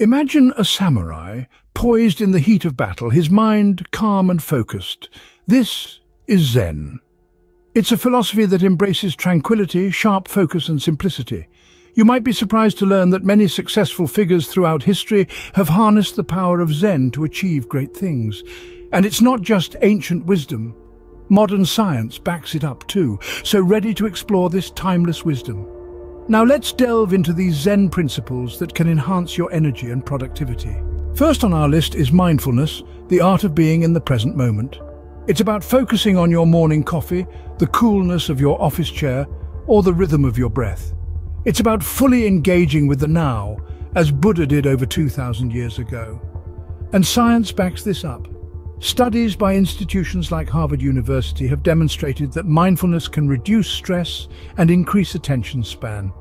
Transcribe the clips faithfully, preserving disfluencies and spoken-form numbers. Imagine a samurai poised in the heat of battle, his mind calm and focused. This is Zen. It's a philosophy that embraces tranquility, sharp focus and simplicity. You might be surprised to learn that many successful figures throughout history have harnessed the power of Zen to achieve great things. And it's not just ancient wisdom. Modern science backs it up too, so ready to explore this timeless wisdom. Now let's delve into these Zen principles that can enhance your energy and productivity. First on our list is mindfulness, the art of being in the present moment. It's about focusing on your morning coffee, the coolness of your office chair, or the rhythm of your breath. It's about fully engaging with the now, as Buddha did over two thousand years ago. And science backs this up. Studies by institutions like Harvard University have demonstrated that mindfulness can reduce stress and increase attention span.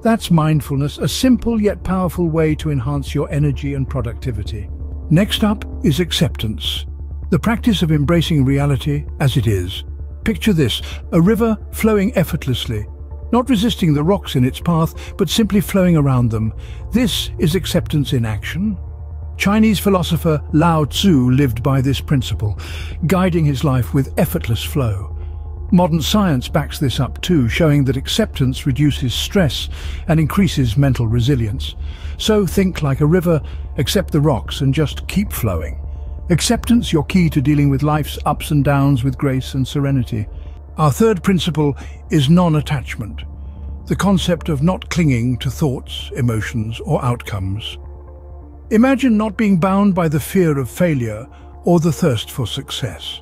That's mindfulness, a simple yet powerful way to enhance your energy and productivity. Next up is acceptance, the practice of embracing reality as it is. Picture this, a river flowing effortlessly, not resisting the rocks in its path, but simply flowing around them. This is acceptance in action. Chinese philosopher Lao Tzu lived by this principle, guiding his life with effortless flow. Modern science backs this up too, showing that acceptance reduces stress and increases mental resilience. So think like a river, accept the rocks and just keep flowing. Acceptance, your key to dealing with life's ups and downs with grace and serenity. Our third principle is non-attachment, the concept of not clinging to thoughts, emotions, or outcomes. Imagine not being bound by the fear of failure or the thirst for success.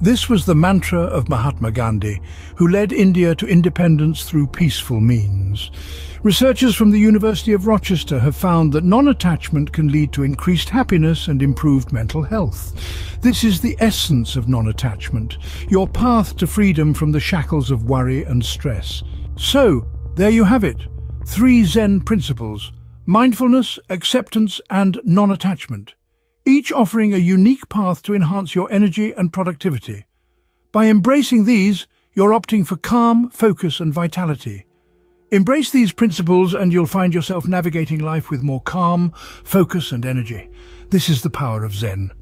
This was the mantra of Mahatma Gandhi, who led India to independence through peaceful means. Researchers from the University of Rochester have found that non-attachment can lead to increased happiness and improved mental health. This is the essence of non-attachment, your path to freedom from the shackles of worry and stress. So, there you have it, three Zen principles: mindfulness, acceptance, and non-attachment, each offering a unique path to enhance your energy and productivity. By embracing these, you're opting for calm, focus, and vitality. Embrace these principles and you'll find yourself navigating life with more calm, focus, and energy. This is the power of Zen.